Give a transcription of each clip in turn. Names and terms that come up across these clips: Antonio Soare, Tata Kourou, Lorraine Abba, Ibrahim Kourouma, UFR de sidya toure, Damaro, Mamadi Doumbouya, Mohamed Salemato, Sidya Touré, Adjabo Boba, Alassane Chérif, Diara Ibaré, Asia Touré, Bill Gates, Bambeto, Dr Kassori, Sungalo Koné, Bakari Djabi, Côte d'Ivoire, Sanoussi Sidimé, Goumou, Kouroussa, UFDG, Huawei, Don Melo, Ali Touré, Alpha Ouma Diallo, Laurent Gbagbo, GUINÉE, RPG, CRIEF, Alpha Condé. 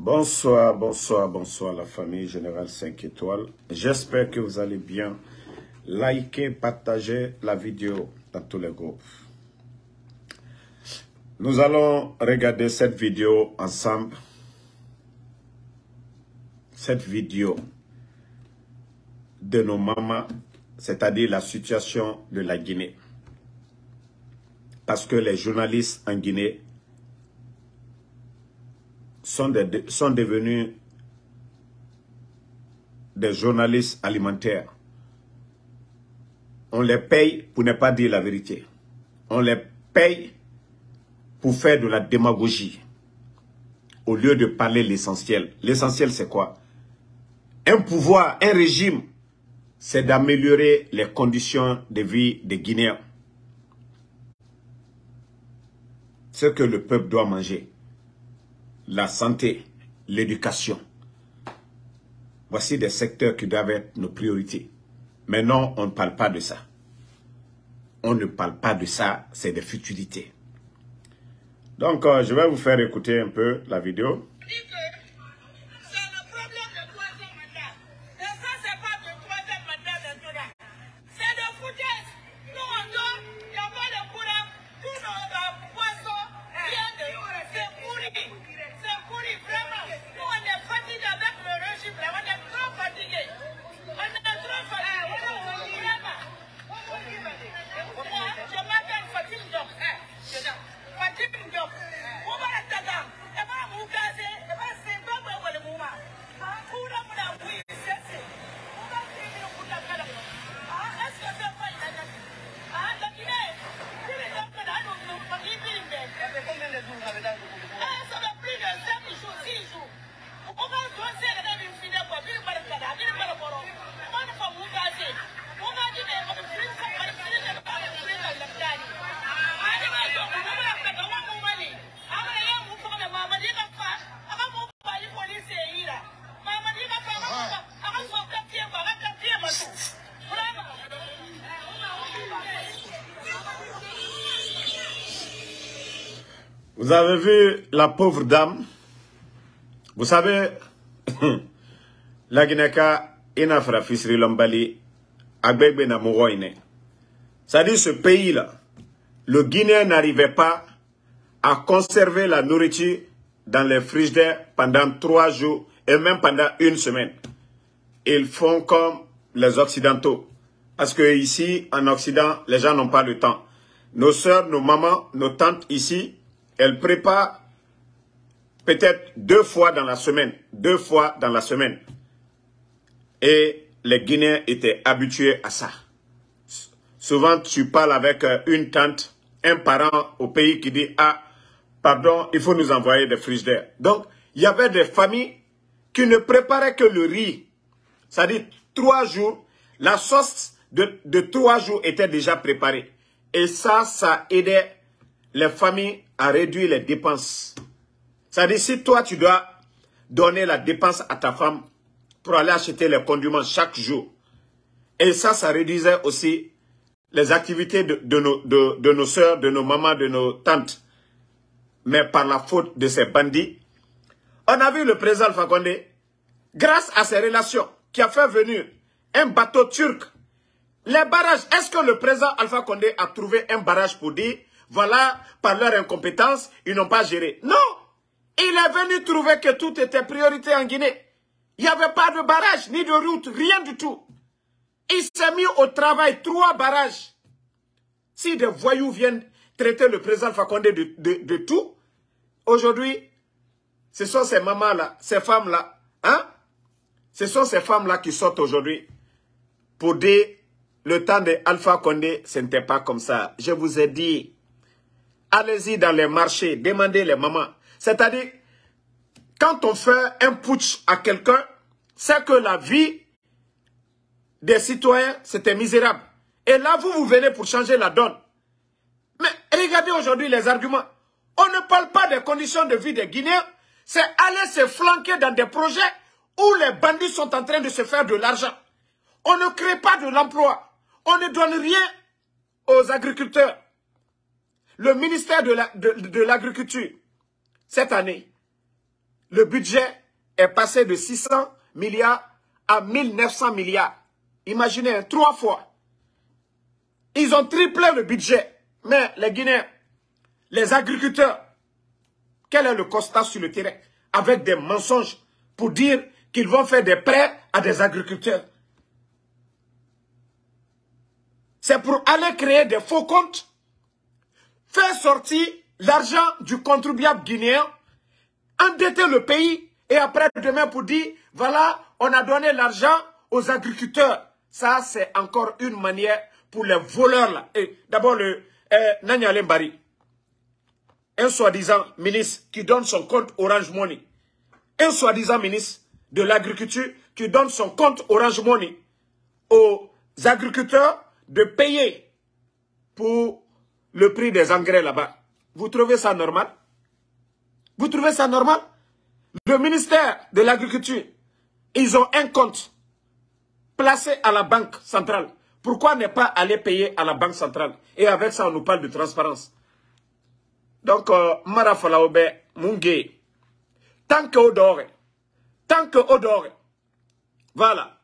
Bonsoir, bonsoir, bonsoir la famille Générale 5 étoiles. J'espère que vous allez bien. Likez, partagez la vidéo dans tous les groupes. Nous allons regarder cette vidéo ensemble. Cette vidéo de nos mamans, c'est-à-dire la situation de la Guinée. Parce que les journalistes en Guinée sont devenus des journalistes alimentaires. On les paye pour ne pas dire la vérité. On les paye pour faire de la démagogie au lieu de parler l'essentiel. L'essentiel, c'est quoi? Un pouvoir, un régime, c'est d'améliorer les conditions de vie des Guinéens. Ce que le peuple doit manger, la santé, l'éducation. Voici des secteurs qui doivent être nos priorités. Mais non, on ne parle pas de ça. On ne parle pas de ça, c'est des futilités. Donc, je vais vous faire écouter un peu la vidéo. Vous avez vu la pauvre dame? Vous savez, la Guinée-Ka inafrafisri lombali agbegbe na mouroine. C'est-à-dire ce pays-là, le Guinéen n'arrivait pas à conserver la nourriture dans les frigidaires pendant 3 jours et même pendant 1 semaine. Ils font comme les Occidentaux. Parce que ici, en Occident, les gens n'ont pas le temps. Nos soeurs, nos mamans, nos tantes ici, elle prépare peut-être 2 fois dans la semaine. 2 fois dans la semaine. Et les Guinéens étaient habitués à ça. Souvent, tu parles avec une tante, un parent au pays qui dit « Ah, pardon, il faut nous envoyer des frigidaires. » Donc, il y avait des familles qui ne préparaient que le riz. C'est-à-dire, 3 jours, la sauce de 3 jours était déjà préparée. Et ça, ça aidait les familles à réduire les dépenses. C'est-à-dire, si toi, tu dois donner la dépense à ta femme pour aller acheter les condiments chaque jour, et ça, ça réduisait aussi les activités de nos soeurs, de nos mamans, de nos tantes. Mais par la faute de ces bandits, on a vu le président Alpha Condé, grâce à ses relations, qui a fait venir un bateau turc. Les barrages, est-ce que le président Alpha Condé a trouvé un barrage pour dire voilà, par leur incompétence, ils n'ont pas géré? Non! Il est venu trouver que tout était priorité en Guinée. Il n'y avait pas de barrage, ni de route, rien du tout. Il s'est mis au travail 3 barrages. Si des voyous viennent traiter le président Alpha Condé de tout, aujourd'hui, ce sont ces mamans-là, ces femmes-là, hein? Ce sont ces femmes-là qui sortent aujourd'hui pour dire le temps de Alpha Condé, ce n'était pas comme ça. Je vous ai dit, allez-y dans les marchés, demandez les mamans. C'est-à-dire, quand on fait un putsch à quelqu'un, c'est que la vie des citoyens, c'était misérable. Et là, vous venez pour changer la donne. Mais regardez aujourd'hui les arguments. On ne parle pas des conditions de vie des Guinéens, c'est aller se flanquer dans des projets où les bandits sont en train de se faire de l'argent. On ne crée pas de l'emploi. On ne donne rien aux agriculteurs. Le ministère de l'Agriculture, cette année, le budget est passé de 600 milliards à 1900 milliards. Imaginez, hein, 3 fois. Ils ont triplé le budget. Mais les Guinéens, les agriculteurs, quel est le constat sur le terrain? Avec des mensonges pour dire qu'ils vont faire des prêts à des agriculteurs. C'est pour aller créer des faux comptes, faire sortir l'argent du contribuable guinéen, endetter le pays et après demain pour dire, voilà, on a donné l'argent aux agriculteurs. Ça, c'est encore une manière pour les voleurs là. Et d'abord, le Nanya Lembari, un soi-disant ministre qui donne son compte Orange Money. Un soi-disant ministre de l'agriculture qui donne son compte Orange Money aux agriculteurs de payer pour le prix des engrais là-bas. Vous trouvez ça normal? Vous trouvez ça normal? Le ministère de l'Agriculture, ils ont un compte placé à la Banque centrale. Pourquoi ne pas aller payer à la Banque centrale? Et avec ça, on nous parle de transparence. Donc, Marafalaobe, Mungue, tant que Odore, voilà.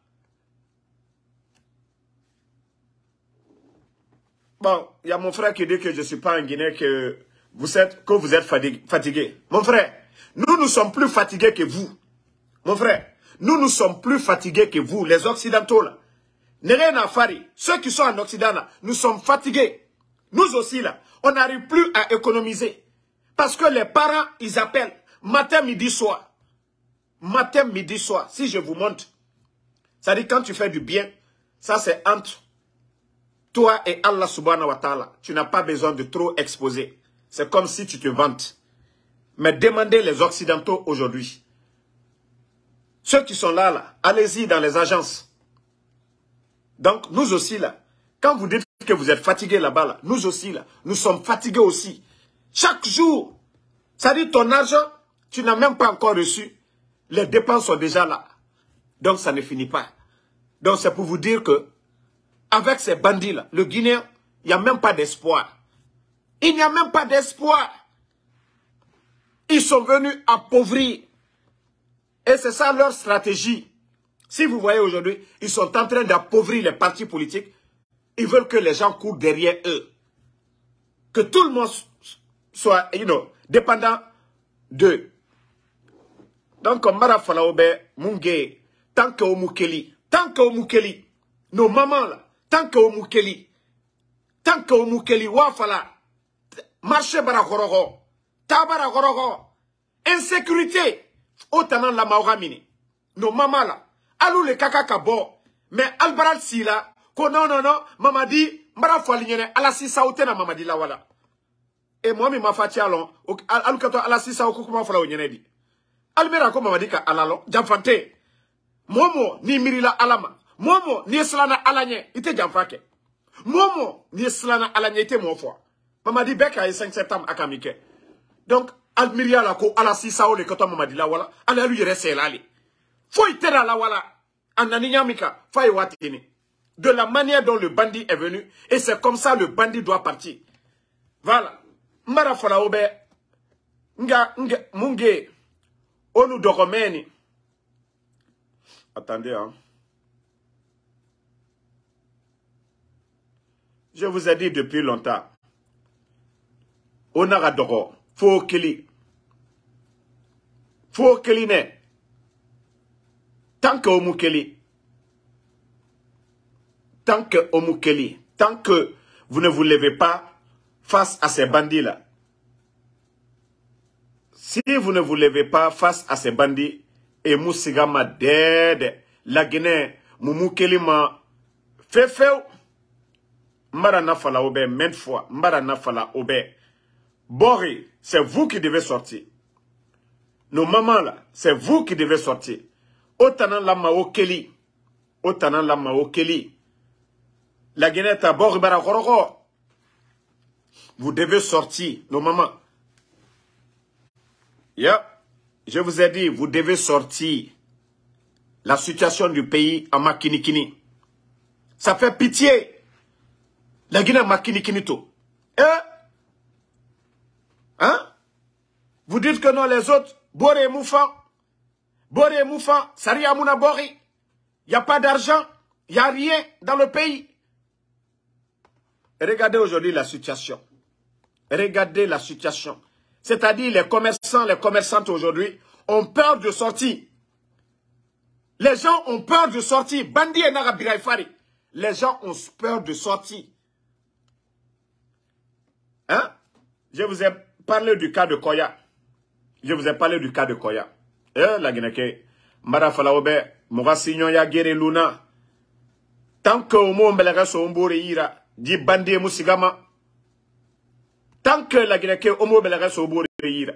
Bon, il y a mon frère qui dit que je ne suis pas en Guinée, que vous êtes fatigué. Mon frère, nous, nous sommes plus fatigués que vous. Mon frère, nous, nous sommes plus fatigués que vous, les Occidentaux, là. Nerena Fari, ceux qui sont en Occident, là, nous sommes fatigués. Nous aussi, là, on n'arrive plus à économiser. Parce que les parents, ils appellent matin, midi, soir. Matin, midi, soir. Si je vous montre, ça dit quand tu fais du bien, ça c'est entre toi et Allah subhanahu wa ta'ala. Tu n'as pas besoin de trop exposer. C'est comme si tu te vantes. Mais demandez les Occidentaux aujourd'hui. Ceux qui sont là, là, allez-y dans les agences. Donc, nous aussi, là, quand vous dites que vous êtes fatigués là-bas, là, nous aussi, là, nous sommes fatigués aussi. Chaque jour, ça dit ton argent, tu n'as même pas encore reçu. Les dépenses sont déjà là. Donc, ça ne finit pas. Donc, c'est pour vous dire que avec ces bandits-là, le Guinéen, il n'y a même pas d'espoir. Il n'y a même pas d'espoir. Ils sont venus appauvrir. Et c'est ça leur stratégie. Si vous voyez aujourd'hui, ils sont en train d'appauvrir les partis politiques. Ils veulent que les gens courent derrière eux. Que tout le monde soit, you know, dépendant d'eux. Donc, Marafalaobe, Mungue, tant que Omukeli, nos mamans là, tant que Omukeli, wafala, marché barakorogo, tabarakorogo, insécurité, autant la maoramini, nos mamans là, alou le kaka kabo, mais albaral si là, non, Mamadi, marafalignene, alasi saouten à Mamadi la wala. Et moi, mi ma fati alon, alou kato alasi saoku kuma fala ounyene di. Almera ko Mamadi ka alalo, jamfante, momo, ni mirila alama. Momo, ni slana alanye, ite jamfake. Momo, ni slana alanye, ite mofwa. Mamadi beka e 5 septembre akamike. Donc, admiria la ko, ala si sao le koto Mamadi la wala, ala lui rese la li. Faut itera la wala, ananinyamika, faye watini. De la manière dont le bandit est venu, et c'est comme ça le bandit doit partir. Voilà. Marafola obe, nga, munge, onu dokomeni. Attendez, hein. Je vous ai dit depuis longtemps. Onaradoro, Fokeli ne. Tant que Omukeli, tant que vous ne vous levez pas face à ces bandits-là. Si vous ne vous levez pas face à ces bandits, et Moussigama dead, la Guinée, Mumukeli ma fefeu. Marana Fala Obé, maintes fois, Marana Fala Obé. Bori, c'est vous qui devez sortir. Nos mamans là, c'est vous qui devez sortir. Otanan Lama Okeli. La Guinée à Bori Barakoroko. Vous devez sortir, nos mamans. Yep. Je vous ai dit, vous devez sortir. La situation du pays à Makinikini. Ça fait pitié. La Guinée Makinikinito. Hein? Vous dites que non, les autres, Boré Moufan, Saria Mounabori, il n'y a pas d'argent, il n'y a rien dans le pays. Regardez aujourd'hui la situation. Regardez la situation. C'est-à-dire les commerçants, les commerçantes aujourd'hui ont peur de sortir. Les gens ont peur de sortir. Bandi et Narabirai Fari. Les gens ont peur de sortir. Hein? Je vous ai parlé du cas de Koya. La Guinée, Mara Falaobe, Mourasignon Yagere Luna. Tant que au monde, Belagasso Mboreira, dit Bandi et Moussigama. Tant que la Guinée, Homo Belagasso Mboreira.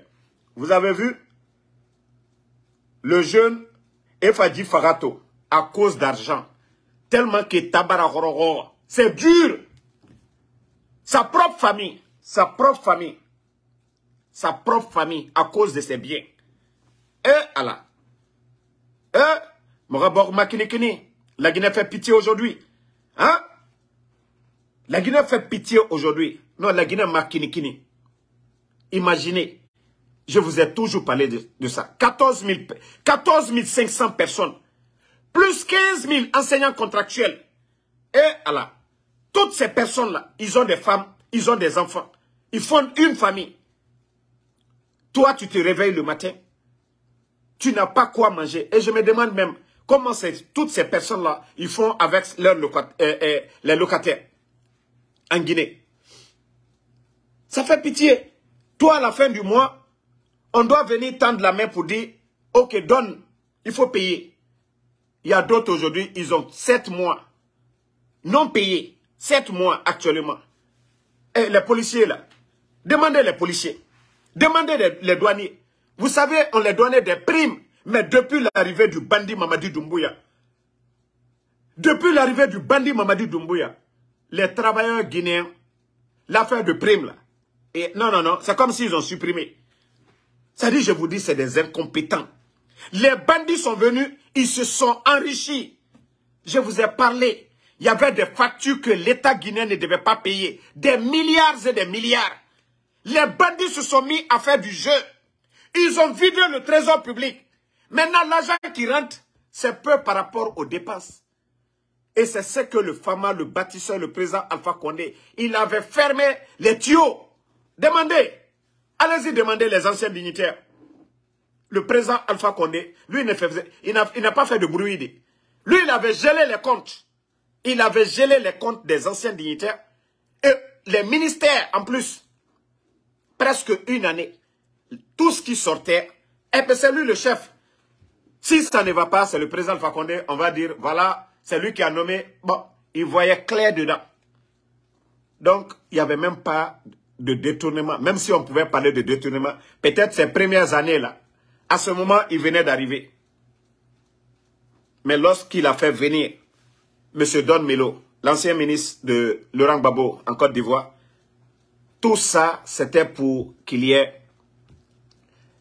Vous avez vu? Le jeune Efadi Farato, à cause d'argent, tellement que Tabara Hororo, c'est dur. Sa propre famille, à cause de ses biens. Et Allah. Et, Morabor Makinikini, la Guinée fait pitié aujourd'hui. Hein? La Guinée fait pitié aujourd'hui. Non, la Guinée Makinikini. Imaginez. Je vous ai toujours parlé de ça. 14 500 personnes. Plus 15 000 enseignants contractuels. Et Allah. Toutes ces personnes-là, ils ont des femmes, ils ont des enfants. Ils font une famille. Toi, tu te réveilles le matin. Tu n'as pas quoi manger. Et je me demande même comment toutes ces personnes-là, ils font avec les locataires. En Guinée. Ça fait pitié. Toi, à la fin du mois, on doit venir tendre la main pour dire, ok, donne, il faut payer. Il y a d'autres aujourd'hui, ils ont 7 mois non payés. 7 mois actuellement. Et les policiers là, demandez les policiers, demandez les douaniers. Vous savez, on les donnait des primes, mais depuis l'arrivée du bandit Mamadi Doumbouya, les travailleurs guinéens, l'affaire de primes là, et non, c'est comme s'ils ont supprimé. Ça dit, je vous dis, c'est des incompétents. Les bandits sont venus, ils se sont enrichis. Je vous ai parlé. Il y avait des factures que l'État guinéen ne devait pas payer. Des milliards et des milliards. Les bandits se sont mis à faire du jeu. Ils ont vidé le trésor public. Maintenant, l'argent qui rentre, c'est peu par rapport aux dépenses. Et c'est ce que le Fama, le bâtisseur, le président Alpha Condé, il avait fermé les tuyaux. Demandez. Allez-y demander les anciens dignitaires. Le président Alpha Condé, lui, il n'a pas fait de bruit. Lui, il avait gelé les comptes. Il avait gelé les comptes des anciens dignitaires. Et les ministères, en plus. Presque une année. Tout ce qui sortait, et puis c'est lui le chef. Si ça ne va pas, c'est le président Alpha Condé, on va dire, voilà, c'est lui qui a nommé. Bon, il voyait clair dedans. Donc, il n'y avait même pas de détournement, même si on pouvait parler de détournement, peut-être ces premières années-là, à ce moment, il venait d'arriver. Mais lorsqu'il a fait venir M. Don Melo, l'ancien ministre de Laurent Gbagbo en Côte d'Ivoire, tout ça, c'était pour qu'il y ait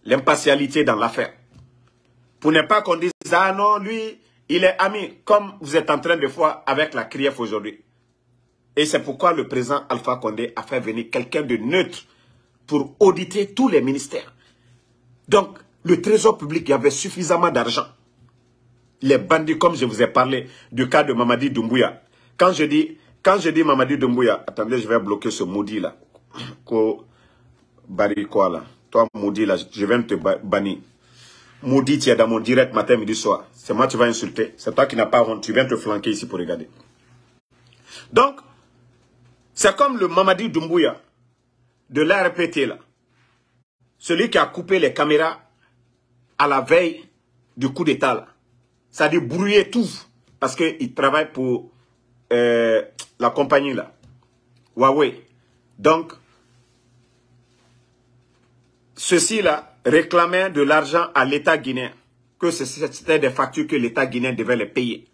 l'impartialité dans l'affaire. Pour ne pas qu'on dise, ah non, lui, il est ami, comme vous êtes en train de voir avec la CRIEF aujourd'hui. Et c'est pourquoi le président Alpha Condé a fait venir quelqu'un de neutre pour auditer tous les ministères. Donc, le trésor public, il y avait suffisamment d'argent. Les bandits, comme je vous ai parlé du cas de Mamadi Doumbouya. Quand je dis Mamadi Doumbouya, attendez, je vais bloquer ce maudit là. Toi, maudit là, je viens de te bannir. Maudit, tu es dans mon direct matin, midi, soir. C'est moi tu vas insulter. C'est toi qui n'as pas honte. Tu viens te flanquer ici pour regarder. Donc, c'est comme le Mamadi Doumbouya de l'ARPT, là. Celui qui a coupé les caméras à la veille du coup d'État. Ça a débrouillé tout. Parce qu'il travaille pour la compagnie, là. Huawei. Donc, ceux-ci-là réclamaient de l'argent à l'État guinéen. Que c'était des factures que l'État guinéen devait les payer.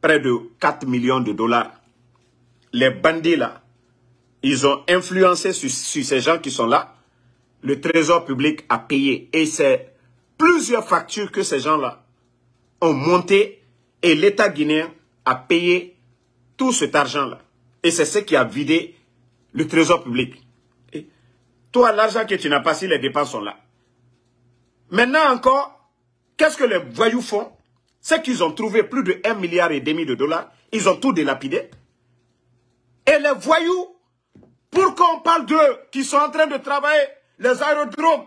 Près de 4 millions de dollars. Les bandits là, ils ont influencé sur ces gens qui sont là. Le trésor public a payé. Et c'est plusieurs factures que ces gens-là ont montées. Et l'État guinéen a payé tout cet argent-là. Et c'est ce qui a vidé le trésor public. Et toi, l'argent que tu n'as pas, si les dépenses sont là. Maintenant encore, qu'est-ce que les voyous font? C'est qu'ils ont trouvé plus de 1,5 milliard de dollars. Ils ont tout délapidé. Et les voyous, pour qu'on parle d'eux, qui sont en train de travailler les aérodromes,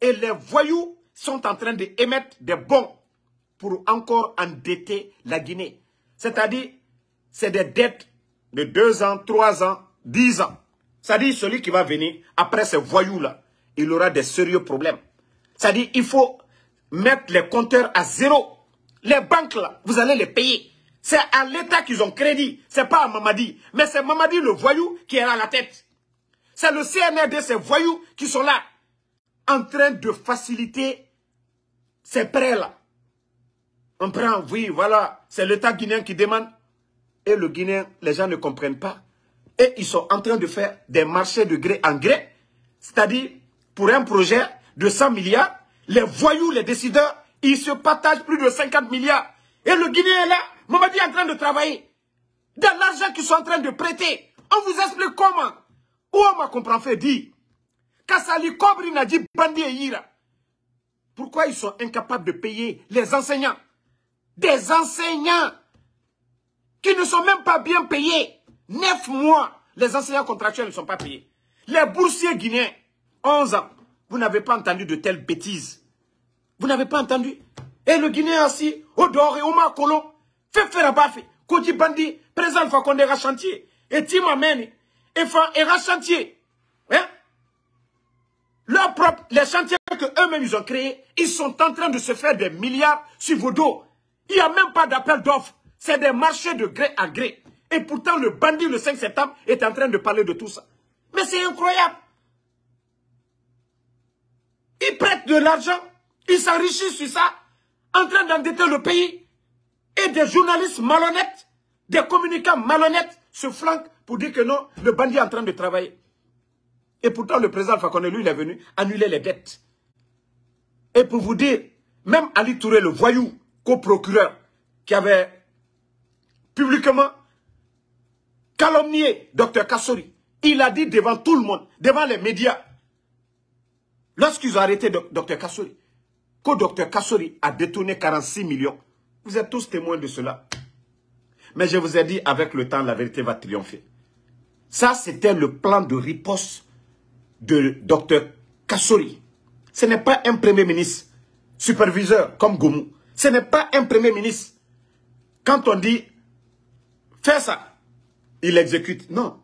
et les voyous sont en train d'émettre des bons pour encore endetter la Guinée. C'est-à-dire, c'est des dettes de 2 ans, 3 ans, 10 ans. C'est-à-dire, celui qui va venir après ces voyous-là, il aura des sérieux problèmes. C'est-à-dire, il faut mettre les compteurs à zéro. Les banques-là, vous allez les payer. C'est à l'État qu'ils ont crédit. C'est pas à Mamadi. Mais c'est Mamadi, le voyou, qui est à la tête. C'est le CNRD, ces voyous qui sont là, en train de faciliter ces prêts-là. On prend, oui, voilà, c'est l'État guinéen qui demande. Et le Guinéen, les gens ne comprennent pas. Et ils sont en train de faire des marchés de gré en gré. C'est-à-dire, pour un projet de 100 milliards, les voyous, les décideurs, ils se partagent plus de 50 milliards. Et le Guinéen est là, Mamadi est en train de travailler. Dans l'argent qu'ils sont en train de prêter, on vous explique comment. Où on m'a compris fait dire Kassali Kobri n'a dit Bandi et Ira. Pourquoi ils sont incapables de payer les enseignants? Des enseignants qui ne sont même pas bien payés. 9 mois, les enseignants contractuels ne sont pas payés. Les boursiers guinéens, 11 ans. Vous n'avez pas entendu de telles bêtises. Vous n'avez pas entendu. Et le Guinéen assis, au dehors et au Macolon, fait faire à baffe. Kodi Bandi, présent Alpha Condé Rachantier. Et Timamène, et Rachantier. Hein? Leurs propres, les chantiers qu'eux-mêmes ils ont créés, ils sont en train de se faire des milliards sur vos dos. Il n'y a même pas d'appel d'offres. C'est des marchés de gré à gré. Et pourtant, le bandit, le 5 septembre, est en train de parler de tout ça. Mais c'est incroyable. Ils prêtent de l'argent, ils s'enrichissent sur ça, en train d'endetter le pays. Et des journalistes malhonnêtes, des communicants malhonnêtes se flanquent pour dire que non, le bandit est en train de travailler. Et pourtant, le président Alpha Condé, lui, il est venu annuler les dettes. Et pour vous dire, même Ali Touré, le voyou, co-procureur, qui avait publiquement calomnié Dr Kassori, il a dit devant tout le monde, devant les médias, lorsqu'ils ont arrêté Dr Kassori, que Dr Kassori a détourné 46 millions. Vous êtes tous témoins de cela. Mais je vous ai dit, avec le temps, la vérité va triompher. Ça, c'était le plan de riposte de Dr Kassori. Ce n'est pas un premier ministre superviseur comme Goumou. Ce n'est pas un premier ministre. Quand on dit, fais ça, il exécute. Non.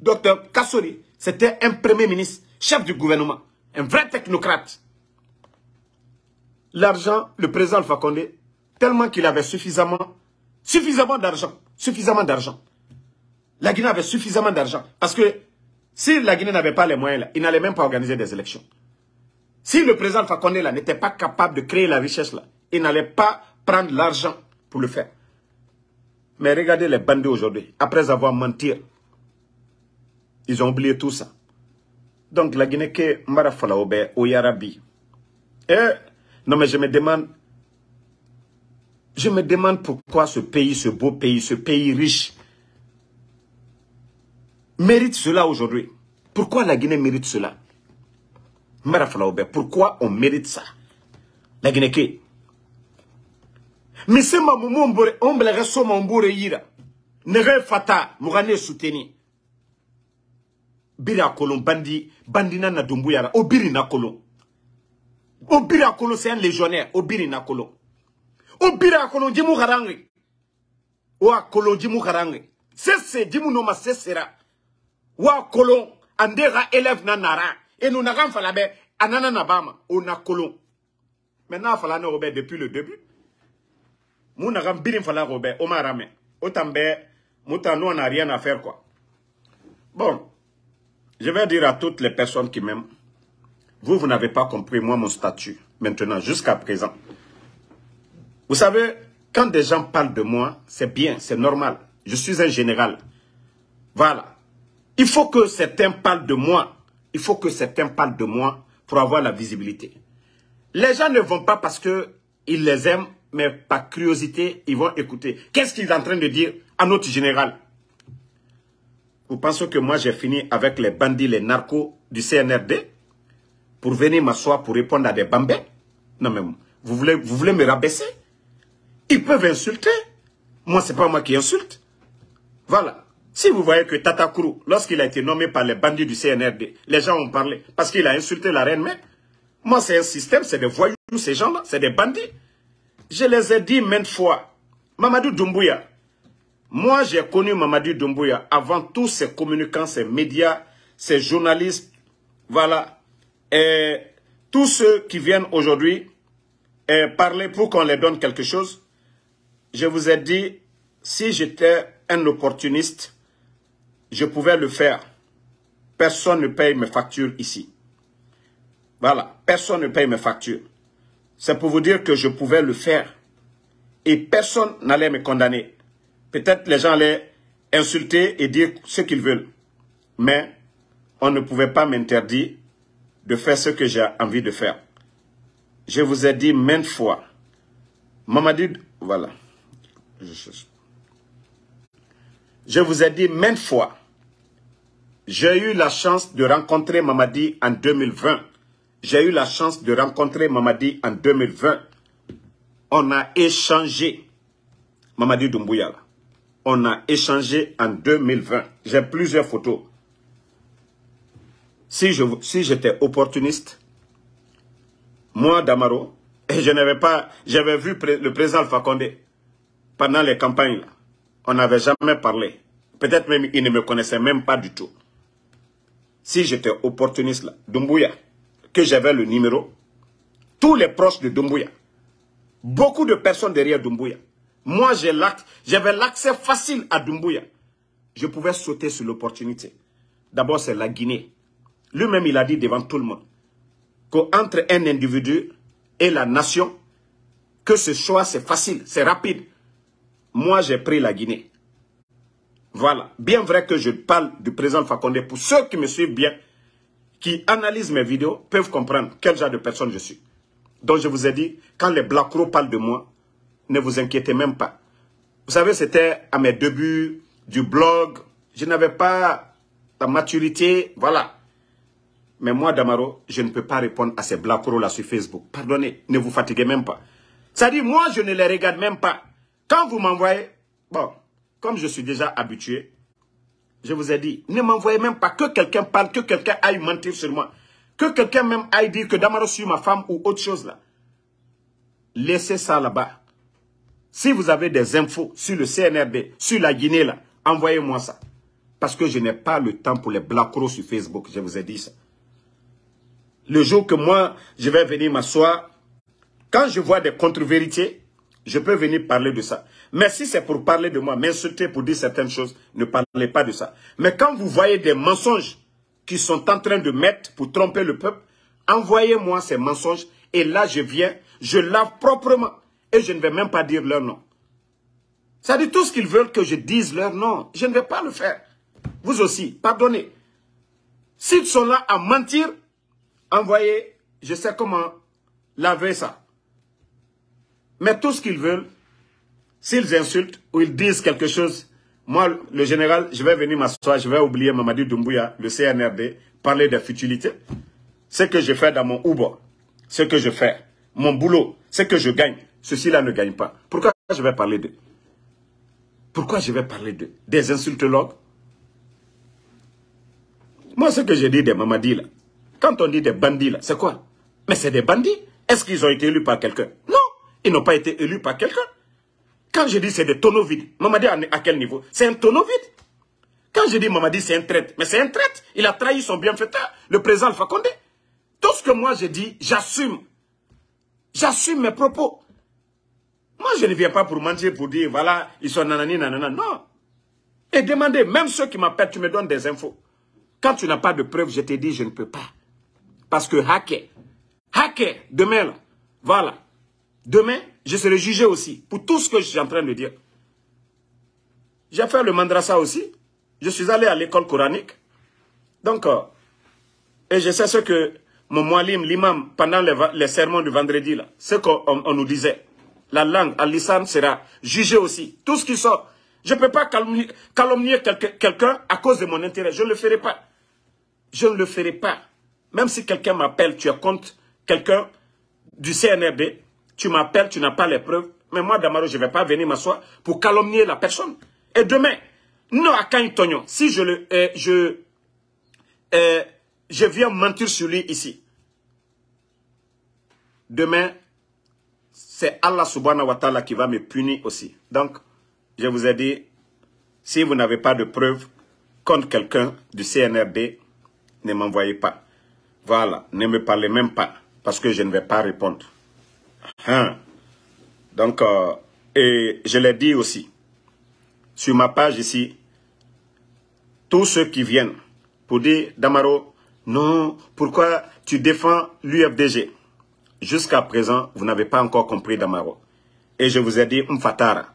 Dr Kassori, c'était un premier ministre, chef du gouvernement, un vrai technocrate. L'argent, le président Alpha Condé, tellement qu'il avait suffisamment d'argent. La Guinée avait suffisamment d'argent. Parce que si la Guinée n'avait pas les moyens, là, il n'allait même pas organiser des élections. Si le président Alpha Condé n'était pas capable de créer la richesse, là, il n'allait pas prendre l'argent pour le faire. Mais regardez les bandits aujourd'hui. Après avoir menti, ils ont oublié tout ça. Donc la Guinée que Marafalaoube au Yarabi. Et non mais je me demande pourquoi ce pays, ce beau pays, ce pays riche mérite cela aujourd'hui. Pourquoi la Guinée mérite cela? Marafalaoube, pourquoi on mérite ça? La Guinée que Monsieur Mamoumou Omblerait Somambore Yira Nere Fata Mourane soutenu. Bira Kolon, Bandina na Doumbouya, Obirina Kolon. Obira Kolon, c'est un légionnaire, Obirina Kolon. Obira Kolon, Dimou Harangue. Oa Kolon, Dimou Harangue. Cesse, Dimou Noma Cessera. Oa Kolon, Andera élève Nanara. Et nous n'avons pas la bête, Ananabama, Ona Kolon. Maintenant, il faut la Robert depuis le début. Nous n'avons pas la Robert, Omarame. Autant bien, nous n'avons rien à faire quoi. Bon. Je vais dire à toutes les personnes qui m'aiment, vous n'avez pas compris, moi, mon statut, maintenant, jusqu'à présent. Vous savez, quand des gens parlent de moi, c'est bien, c'est normal. Je suis un général. Voilà. Il faut que certains parlent de moi. Il faut que certains parlent de moi pour avoir la visibilité. Les gens ne vont pas parce qu'ils les aiment, mais par curiosité, ils vont écouter. Qu'est-ce qu'il est en train de dire à notre général ? Vous pensez que moi j'ai fini avec les bandits, les narcos du CNRD? pour venir m'asseoir pour répondre à des bambins. Non mais vous voulez me rabaisser? Ils peuvent insulter. Moi, c'est pas moi qui insulte. Voilà. Si vous voyez que Tata Kourou, lorsqu'il a été nommé par les bandits du CNRD, les gens ont parlé parce qu'il a insulté la reine mère. Moi, c'est un système, c'est des voyous, ces gens-là, c'est des bandits. Je les ai dit maintes fois. Mamadi Doumbouya. Moi, j'ai connu Mamadi Doumbouya avant tous ces communicants, ces médias, ces journalistes, voilà. Et tous ceux qui viennent aujourd'hui parler pour qu'on leur donne quelque chose. Je vous ai dit, si j'étais un opportuniste, je pouvais le faire. Personne ne paye mes factures ici. Voilà, personne ne paye mes factures. C'est pour vous dire que je pouvais le faire. Et personne n'allait me condamner. Peut-être les gens allaient insulter et dire ce qu'ils veulent. Mais on ne pouvait pas m'interdire de faire ce que j'ai envie de faire. Je vous ai dit maintes fois, Mamadi, voilà. Je vous ai dit maintes fois, j'ai eu la chance de rencontrer Mamadi en 2020. J'ai eu la chance de rencontrer Mamadi en 2020. On a échangé, Mamadi Doumbouya. On a échangé en 2020. J'ai plusieurs photos. Si j'étais opportuniste, moi, Damaro, je n'avais pas... J'avais vu le président Alpha Condé pendant les campagnes. On n'avait jamais parlé. Peut-être même il ne me connaissait même pas du tout. Si j'étais opportuniste, là, Doumbouya, que j'avais le numéro, tous les proches de Doumbouya, beaucoup de personnes derrière Doumbouya. Moi, j'avais l'accès facile à Doumbouya. Je pouvais sauter sur l'opportunité. D'abord, c'est la Guinée. Lui-même, il a dit devant tout le monde qu'entre un individu et la nation, que ce choix, c'est facile, c'est rapide. Moi, j'ai pris la Guinée. Voilà. Bien vrai que je parle du président Alpha Condé. Pour ceux qui me suivent bien, qui analysent mes vidéos, peuvent comprendre quel genre de personne je suis. Donc, je vous ai dit, quand les Blackro parlent de moi, ne vous inquiétez même pas. Vous savez, c'était à mes débuts du blog. Je n'avais pas la maturité, voilà. Mais moi, Damaro, je ne peux pas répondre à ces Blackros là sur Facebook. Pardonnez, ne vous fatiguez même pas. C'est-à-dire, moi, je ne les regarde même pas. Quand vous m'envoyez, bon, comme je suis déjà habitué, je vous ai dit, ne m'envoyez même pas que quelqu'un parle, que quelqu'un aille mentir sur moi. Que quelqu'un même aille dire que Damaro suit ma femme ou autre chose là. Laissez ça là-bas. Si vous avez des infos sur le CNRD, sur la Guinée là, envoyez-moi ça. Parce que je n'ai pas le temps pour les Blackros sur Facebook, je vous ai dit ça. Le jour que moi, je vais venir m'asseoir, quand je vois des contre-vérités, je peux venir parler de ça. Mais si c'est pour parler de moi, m'insulter pour dire certaines choses, ne parlez pas de ça. Mais quand vous voyez des mensonges qui sont en train de mettre pour tromper le peuple, envoyez-moi ces mensonges et là, je viens, je lave proprement et je ne vais même pas dire leur nom. Ça dit tout ce qu'ils veulent que je dise leur nom. Je ne vais pas le faire. Vous aussi, pardonnez. S'ils sont là à mentir, envoyez, je sais comment laver ça. Mais tout ce qu'ils veulent, s'ils insultent ou ils disent quelque chose, moi, le général, je vais venir m'asseoir, je vais oublier Mamadi Doumbouya, le CNRD, parler de futilité. Ce que je fais dans mon Uber, ce que je fais, mon boulot, ce que je gagne, ceci-là ne gagne pas. Pourquoi je vais parler d'eux? Pourquoi je vais parler d'eux? Des insultologues? Moi, ce que je dis des Mamadi, là, quand on dit des bandits, là, c'est quoi? Mais c'est des bandits. Est-ce qu'ils ont été élus par quelqu'un? Non, ils n'ont pas été élus par quelqu'un. Quand je dis c'est des tonneaux vides, Mamadi, à quel niveau? C'est un tonneau vide. Quand je dis Mamadi, c'est un traître. Mais c'est un traître. Il a trahi son bienfaiteur, le président Alpha Condé. Tout ce que moi je dis, j'assume. J'assume mes propos. Moi, je ne viens pas pour mentir, pour dire, voilà, ils sont nanani, nanana. Non. Et demandez, même ceux qui m'appellent, tu me donnes des infos. Quand tu n'as pas de preuves, je t'ai dit, je ne peux pas. Parce que hacker, demain, là, voilà. Demain, je serai jugé aussi pour tout ce que je suis en train de dire. J'ai fait le madrasa aussi. Je suis allé à l'école coranique. Donc, et je sais ce que mon mualim, l'imam, pendant les sermons du vendredi, là, ce qu'on nous disait, la langue, al-lisan, sera jugée aussi. Tout ce qui sort. Je ne peux pas calomnier quelqu'un à cause de mon intérêt. Je ne le ferai pas. Je ne le ferai pas. Même si quelqu'un m'appelle, tu es contre quelqu'un du CNRD, tu m'appelles, tu n'as pas les preuves. Mais moi, Damaro, je ne vais pas venir m'asseoir pour calomnier la personne. Et demain, non à Kantonio, si je viens mentir sur lui ici, demain, c'est Allah subhanahu wa ta'ala qui va me punir aussi. Donc, je vous ai dit, si vous n'avez pas de preuves contre quelqu'un du CNRD, ne m'envoyez pas. Voilà, ne me parlez même pas, parce que je ne vais pas répondre. Hein? Donc, et je l'ai dit aussi, sur ma page ici, tous ceux qui viennent pour dire, Damaro, non, pourquoi tu défends l'UFDG? Jusqu'à présent, vous n'avez pas encore compris Damaro. Et je vous ai dit, Mfatara.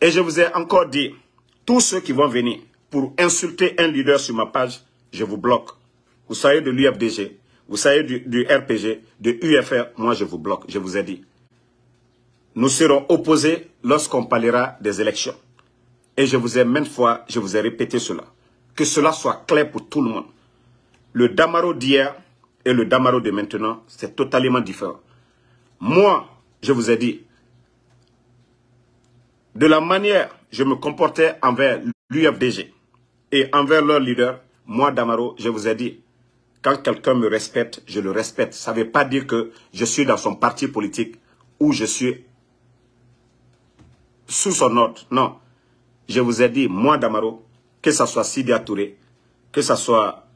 Et je vous ai encore dit, tous ceux qui vont venir pour insulter un leader sur ma page, je vous bloque. Vous savez de l'UFDG, vous savez du RPG, de UFR, moi je vous bloque, je vous ai dit. Nous serons opposés lorsqu'on parlera des élections. Et je vous ai maintes fois, je vous ai répété cela. Que cela soit clair pour tout le monde. Le Damaro d'hier et le Damaro de maintenant, c'est totalement différent. Moi, je vous ai dit, de la manière je me comportais envers l'UFDG et envers leur leader, moi, Damaro, je vous ai dit, quand quelqu'un me respecte, je le respecte. Ça ne veut pas dire que je suis dans son parti politique ou je suis sous son ordre. Non. Je vous ai dit, moi, Damaro, que ce soit Sidya Touré, que ce soit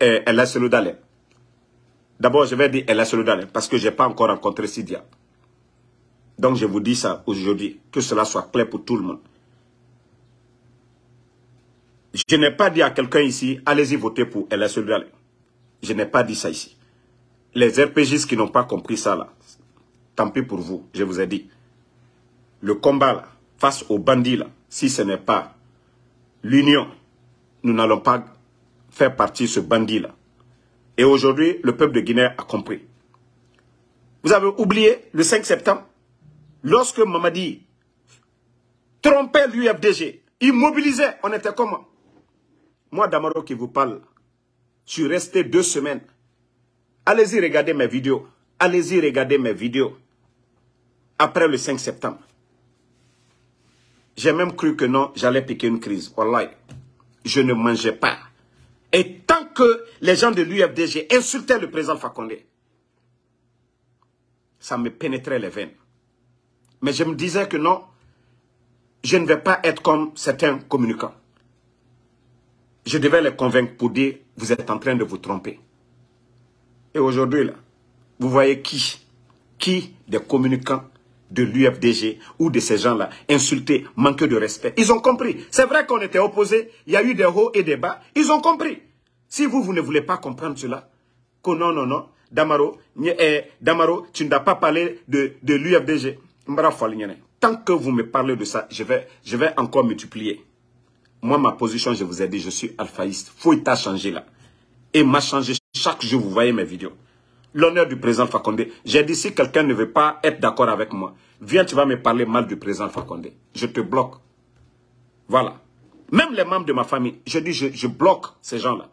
Cellou Dalein. D'abord, je vais dire Cellou Dalein parce que je n'ai pas encore rencontré Sidya. Donc, je vous dis ça aujourd'hui, que cela soit clair pour tout le monde. Je n'ai pas dit à quelqu'un ici, allez-y voter pour Cellou Dalein. Je n'ai pas dit ça ici. Les RPGistes qui n'ont pas compris ça, là, tant pis pour vous, je vous ai dit. Le combat, là, face aux bandits, là, si ce n'est pas l'union, nous n'allons pas faire partie de ce bandit-là. Et aujourd'hui, le peuple de Guinée a compris. Vous avez oublié, le 5 septembre, lorsque Mamadi trompait l'UFDG, il mobilisait, on était comment? Moi, Damaro, qui vous parle, je suis resté 2 semaines. Allez-y regarder mes vidéos. Allez-y regarder mes vidéos. Après le 5 septembre. J'ai même cru que non, j'allais piquer une crise. Wallahi, je ne mangeais pas. Et tant que les gens de l'UFDG insultaient le président Alpha Condé, ça me pénétrait les veines. Mais je me disais que non, je ne vais pas être comme certains communicants. Je devais les convaincre pour dire, vous êtes en train de vous tromper. Et aujourd'hui, là, vous voyez qui? Qui des communicants de l'UFDG ou de ces gens-là, insultés, manqués de respect. Ils ont compris. C'est vrai qu'on était opposés, il y a eu des hauts et des bas. Ils ont compris. Si vous, vous ne voulez pas comprendre cela, que non, non, non, Damaro, tu n'as pas parlé de l'UFDG. Tant que vous me parlez de ça, je vais encore multiplier. Moi, ma position, je vous ai dit, je suis alphaïste. Faut y t'a changé là. Et m'a changé chaque jour, vous voyez mes vidéos. L'honneur du président Alpha Condé. J'ai dit, si quelqu'un ne veut pas être d'accord avec moi, viens, tu vas me parler mal du président Alpha Condé. Je te bloque. Voilà. Même les membres de ma famille, je dis, je bloque ces gens-là.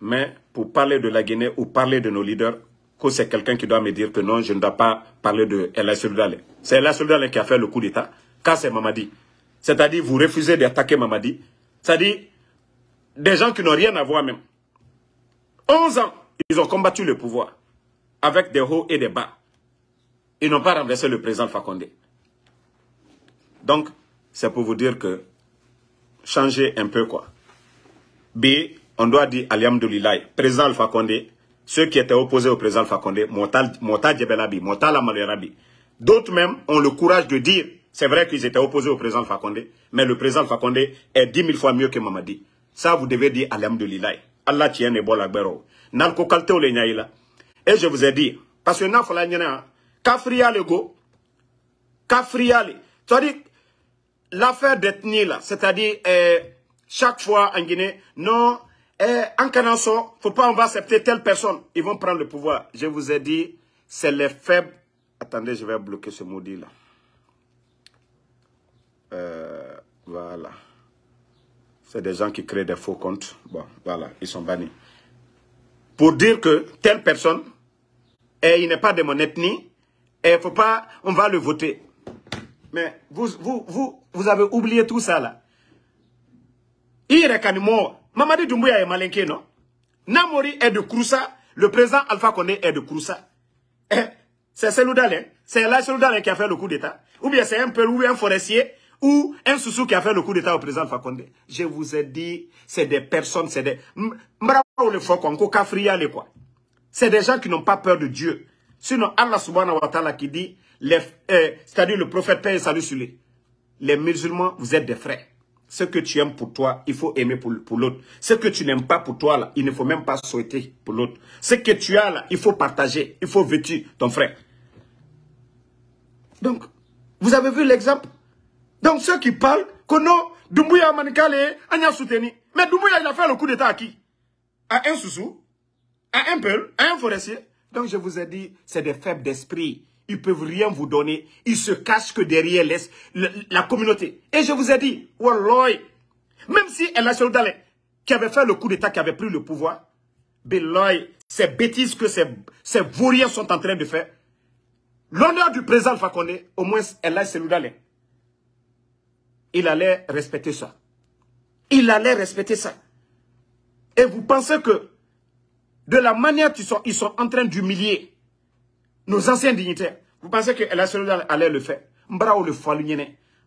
Mais pour parler de la Guinée ou parler de nos leaders, que c'est quelqu'un qui doit me dire que non, je ne dois pas parler de Cellou Dalein. C'est Cellou Dalein qui a fait le coup d'État, car c'est Mamadi. C'est-à-dire, vous refusez d'attaquer Mamadi. C'est-à-dire, des gens qui n'ont rien à voir même. 11 ans, ils ont combattu le pouvoir, avec des hauts et des bas. Ils n'ont pas renversé le président Alpha Condé. Donc, c'est pour vous dire que, changez un peu quoi. B, on doit dire, alhamdoulilah, président Alpha Condé, ceux qui étaient opposés au président Alpha Condé, Mota Djebelabi, Mota Lamalerabi. D'autres même ont le courage de dire, c'est vrai qu'ils étaient opposés au président Alpha Condé, mais le président Alpha Condé est 10 000 fois mieux que Mamadi. Ça, vous devez dire alhamdoulilah. Allah tient les bol agbero. Nalko kalte ou le nyaïla. Et je vous ai dit, parce que n'a fala nyana, kafriale go, kafriale. C'est-à-dire, l'affaire d'ethnie là, c'est-à-dire, chaque fois en Guinée, non, en Cananson, faut pas on va accepter telle personne. Ils vont prendre le pouvoir. Je vous ai dit, c'est les faibles. Attendez, je vais bloquer ce maudit là. Voilà. C'est des gens qui créent des faux comptes. Bon, voilà, ils sont bannis. pour dire que telle personne, il n'est pas de mon ethnie, et faut pas, on va le voter. Mais vous avez oublié tout ça là. Il est Kanimo. Mamadi Doumbouya est malinqué, non? Namori est de Kouroussa. Le président Alpha Condé est de Kouroussa. C'est Cellou Dalein. C'est là Cellou Dalein qui a fait le coup d'État. Ou bien c'est un peu ou un forestier ou un soussou qui a fait le coup d'État au président Alpha Condé. Je vous ai dit, c'est des personnes, c'est des... C'est des gens qui n'ont pas peur de Dieu. Sinon, Allah subhanahu wa ta'ala qui dit, c'est-à-dire le prophète paix et salut sur lui. Les musulmans, vous êtes des frères. Ce que tu aimes pour toi, il faut aimer pour l'autre. Ce que tu n'aimes pas pour toi, là, il ne faut même pas souhaiter pour l'autre. Ce que tu as, là, il faut partager. Il faut vêtir ton frère. Donc, vous avez vu l'exemple? Donc, ceux qui parlent, Kono, Doumbouya Manikale, Anya soutenu. Mais Doumbouya, il a fait le coup d'État à qui? À un soussou, à un peul, à un forestier. Donc, je vous ai dit, c'est des faibles d'esprit. Ils ne peuvent rien vous donner. Ils se cachent que derrière la communauté. Et je vous ai dit, Walloy, même si El Cellou Dalein, qui avait fait le coup d'État, qui avait pris le pouvoir, Belloy, ces bêtises que ces vauriens sont en train de faire, l'honneur du président Alpha Condé, au moins El Cellou Dalein, il allait respecter ça. Il allait respecter ça. Et vous pensez que, de la manière qu'ils sont, ils sont en train d'humilier nos anciens dignitaires, vous pensez que la Cellou Dalein allait le faire?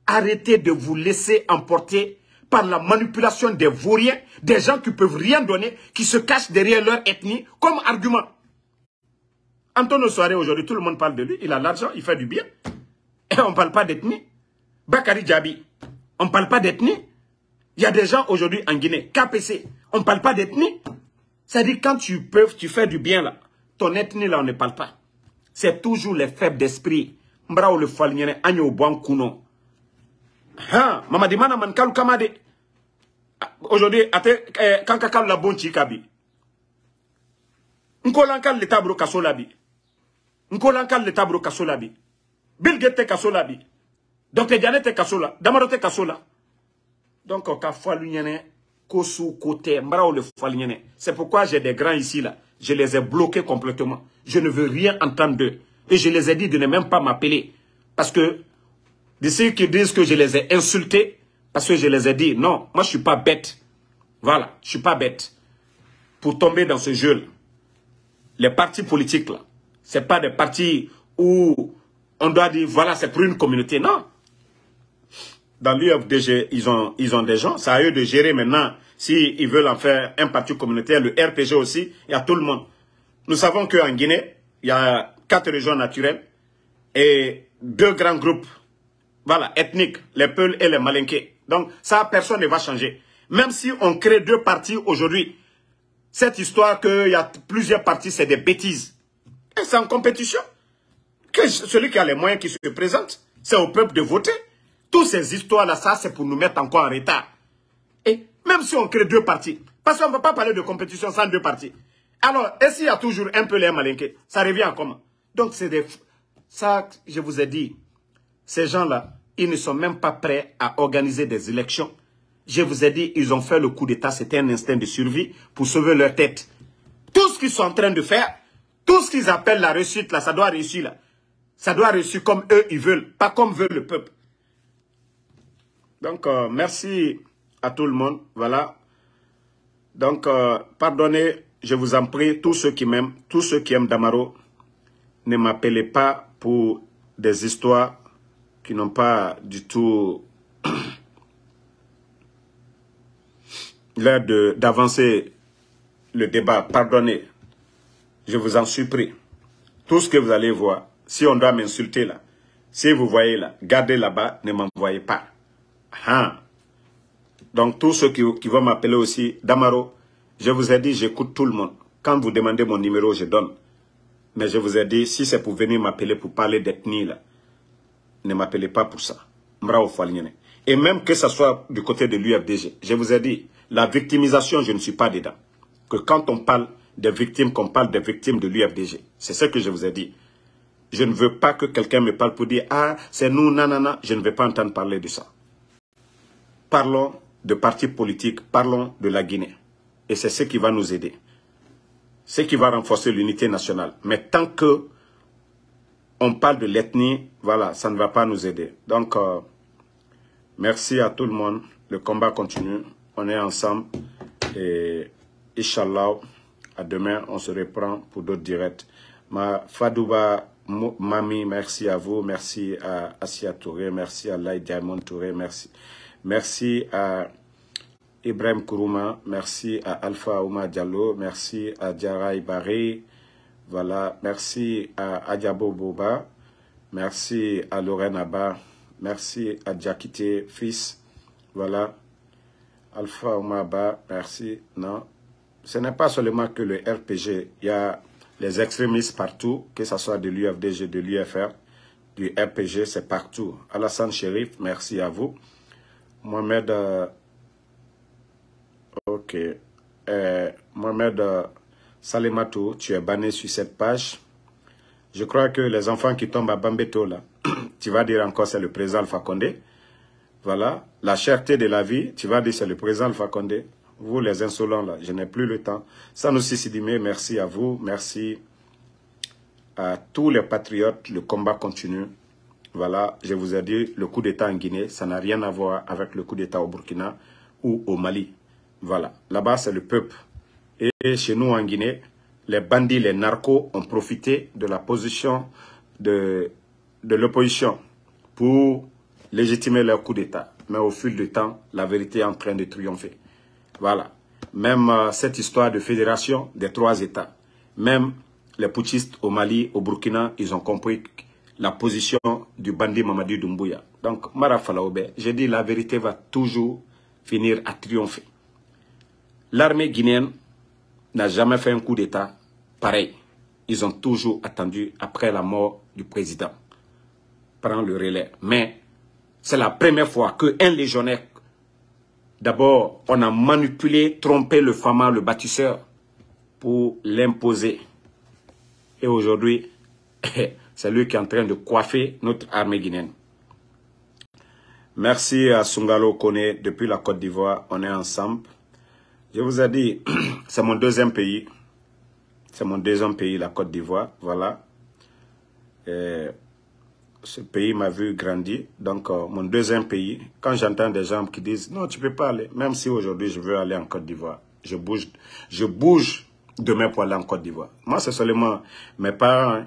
Arrêtez de vous laisser emporter par la manipulation des vauriens, des gens qui ne peuvent rien donner, qui se cachent derrière leur ethnie comme argument. Antonio Soare, aujourd'hui, tout le monde parle de lui. Il a l'argent, il fait du bien. Et on ne parle pas d'ethnie. Bakari Djabi, on ne parle pas d'ethnie. Il y a des gens aujourd'hui en Guinée, KPC, on ne parle pas d'ethnie. C'est-à-dire quand tu fais du bien, là, ton ethnie, là, on ne parle pas. C'est toujours les faibles d'esprit. Mbrao le falniene agno bankuno. Ha, mama demana man kalu kamade. Aujourd'hui, ate kanka kalu la bonchi kabi. Nkolankal le tabro kasolabi. Nkolankal le tabro kasolabi. Bill Gates kasolabi. Dr Janete kasola, Damarote kasola. Donc ka falniene kosu kote mbrao le falniene. C'est pourquoi j'ai des grands ici là. Je les ai bloqués complètement. Je ne veux rien entendre d'eux. Et je les ai dit de ne même pas m'appeler. Parce que, de ceux qui disent que je les ai insultés, parce que je les ai dit, non, moi je ne suis pas bête. Voilà, je ne suis pas bête. Pour tomber dans ce jeu-là, les partis politiques, là, ce n'est pas des partis où on doit dire, voilà, c'est pour une communauté. Non. Dans l'UFDG, ils ont des gens. C'est à eux de gérer maintenant. S'ils veulent en faire un parti communautaire, le RPG aussi, il y a tout le monde. Nous savons qu'en Guinée, il y a 4 régions naturelles et 2 grands groupes, voilà, ethniques, les Peuls et les Malinké. Donc ça, personne ne va changer. Même si on crée 2 partis aujourd'hui, cette histoire qu'il y a plusieurs partis, c'est des bêtises. Et c'est en compétition. Que celui qui a les moyens qui se présente, c'est au peuple de voter. Toutes ces histoires-là, ça, c'est pour nous mettre encore en retard. Et même si on crée 2 partis, parce qu'on ne peut pas parler de compétition sans 2 partis. Alors, et s'il y a toujours un peu les malinqués, ça revient en commun. Donc, c'est des... Ça, je vous ai dit, ces gens-là, ils ne sont même pas prêts à organiser des élections. Je vous ai dit, ils ont fait le coup d'État, c'était un instinct de survie pour sauver leur tête. Tout ce qu'ils sont en train de faire, tout ce qu'ils appellent la réussite, là, ça doit réussir, là. Ça doit réussir comme eux, ils veulent, pas comme veut le peuple. Donc, merci... à tout le monde, voilà. Donc, pardonnez, je vous en prie, tous ceux qui m'aiment, tous ceux qui aiment Damaro, ne m'appelez pas pour des histoires qui n'ont pas du tout l'air d'avancer le débat. Pardonnez, je vous en supplie. Tout ce que vous allez voir, si on doit m'insulter là, si vous voyez là, gardez là-bas, ne m'envoyez pas. Ah. Donc, tous ceux qui vont m'appeler aussi, Damaro, je vous ai dit, j'écoute tout le monde. Quand vous demandez mon numéro, je donne. Mais je vous ai dit, si c'est pour venir m'appeler pour parler d'ethnie, là, ne m'appelez pas pour ça. Et même que ce soit du côté de l'UFDG, je vous ai dit, la victimisation, je ne suis pas dedans. Que quand on parle des victimes, qu'on parle des victimes de l'UFDG. C'est ce que je vous ai dit. Je ne veux pas que quelqu'un me parle pour dire, ah, c'est nous, nanana. Je ne veux pas entendre parler de ça. Parlons de partis politiques, parlons de la Guinée. Et c'est ce qui va nous aider. ce qui va renforcer l'unité nationale. Mais tant que on parle de l'ethnie, voilà, ça ne va pas nous aider. Donc, merci à tout le monde. Le combat continue. On est ensemble. Et Inch'Allah, à demain, on se reprend pour d'autres directs. Ma Fadouba Mami, merci à vous. Merci à Asia Touré. Merci à Lai Diamond Touré. Merci. Merci à Ibrahim Kourouma, merci à Alpha Ouma Diallo, merci à Diara Ibaré, voilà, merci à Adjabo Boba, merci à Lorraine Abba, merci à Djakité Fils, voilà, Alpha Ouma Abba, merci, non. Ce n'est pas seulement que le RPG, il y a les extrémistes partout, que ce soit de l'UFDG, de l'UFR, du RPG, c'est partout. Alassane Chérif, merci à vous. Mohamed, ok, Mohamed Salemato, tu es banné sur cette page. Je crois que les enfants qui tombent à Bambeto, là, tu vas dire encore c'est le président Alpha Condé. Voilà, la cherté de la vie, tu vas dire c'est le président Alpha Condé. Vous les insolents, là, je n'ai plus le temps. Sanoussi Sidimé, merci à vous, merci à tous les patriotes, le combat continue. Voilà, je vous ai dit, le coup d'État en Guinée, ça n'a rien à voir avec le coup d'État au Burkina ou au Mali. Voilà, là-bas, c'est le peuple. Et chez nous, en Guinée, les bandits, les narcos ont profité de la position de l'opposition pour légitimer leur coup d'État. Mais au fil du temps, la vérité est en train de triompher. Voilà, même cette histoire de fédération des trois États, même les putschistes au Mali, au Burkina, ils ont compris la position du bandit Mamadi Doumbouya. Donc, Mara Falaoube, j'ai dit la vérité va toujours finir à triompher. L'armée guinéenne n'a jamais fait un coup d'État pareil. Ils ont toujours attendu après la mort du président. Prend le relais. Mais c'est la première fois qu'un légionnaire, d'abord, on a manipulé, trompé le Fama, le bâtisseur, pour l'imposer. Et aujourd'hui, c'est lui qui est en train de coiffer notre armée guinéenne. Merci à Sungalo Koné depuis la Côte d'Ivoire. On est ensemble. Je vous ai dit, c'est mon deuxième pays. C'est mon deuxième pays, la Côte d'Ivoire. Voilà. Et ce pays m'a vu grandir. Donc, mon deuxième pays, quand j'entends des gens qui disent, non, tu ne peux pas aller. Même si aujourd'hui, je veux aller en Côte d'Ivoire. Je bouge demain pour aller en Côte d'Ivoire. Moi, c'est seulement mes parents, hein,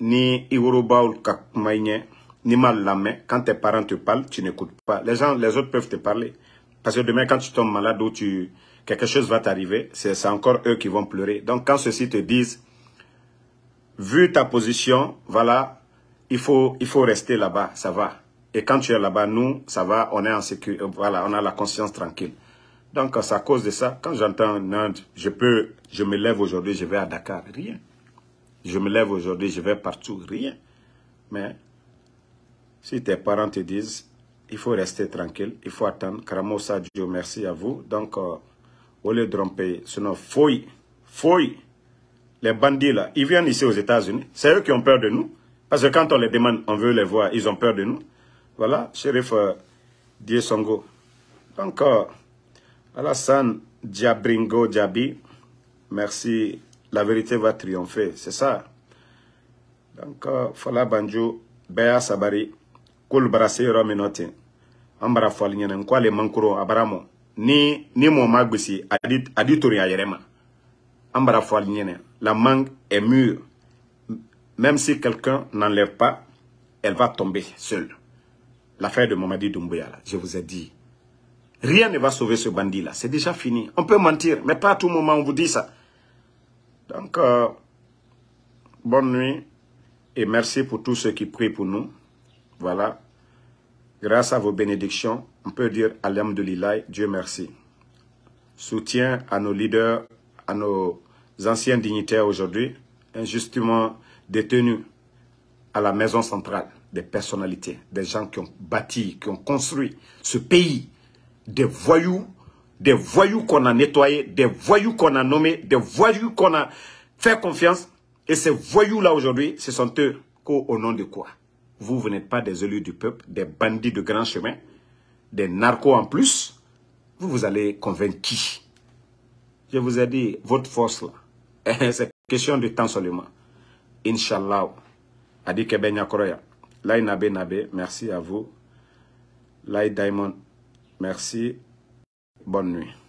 ni Iworuba ou Kakmaïnien, ni Malamé. Quand tes parents te parlent, tu n'écoutes pas. Les gens, les autres peuvent te parler. Parce que demain, quand tu tombes malade ou quelque chose va t'arriver, c'est encore eux qui vont pleurer. Donc, quand ceux-ci te disent, vu ta position, voilà, il faut rester là-bas, ça va. Et quand tu es là-bas, nous, ça va, on est en sécurité, voilà, on a la conscience tranquille. Donc, c'est à cause de ça, quand j'entends, je me lève aujourd'hui, je vais à Dakar, rien. Je me lève aujourd'hui, je vais partout, rien. Mais, si tes parents te disent, il faut rester tranquille, il faut attendre. Karamo Sadio, merci à vous. Donc, au lieu de tromper, sinon, fouille. Les bandits là, ils viennent ici aux États-Unis. C'est eux qui ont peur de nous. Parce que quand on les demande, on veut les voir, ils ont peur de nous. Voilà, shérif Diesongo. Donc, Alassane Djabringo Djabi, merci. La vérité va triompher, c'est ça. Donc, Fala Banjo, Béa Sabari. La mangue est mûre. Même si quelqu'un n'enlève pas, elle va tomber seule. L'affaire de Mamadi Doumbouya, je vous ai dit, rien ne va sauver ce bandit-là. C'est déjà fini. On peut mentir, mais pas à tout moment on vous dit ça. Donc, bonne nuit et merci pour tous ceux qui prient pour nous. Voilà, grâce à vos bénédictions, on peut dire Alhamdulillah, Dieu merci. Soutien à nos leaders, à nos anciens dignitaires aujourd'hui, injustement détenus à la maison centrale, des personnalités, des gens qui ont bâti, qui ont construit ce pays, des voyous qu'on a nettoyés, des voyous qu'on a nommés, des voyous qu'on a fait confiance. Et ces voyous-là aujourd'hui, ce sont eux au nom de quoi? Vous, vous n'êtes pas des élus du peuple, des bandits de grand chemin, des narcos en plus. Vous allez convaincre qui? Je vous ai dit, votre force là, c'est question de temps seulement. Inch'Allah. Adi Kebenya Koroya. Lai Nabe Nabe, merci à vous. Lai Diamond, merci. Bonne nuit.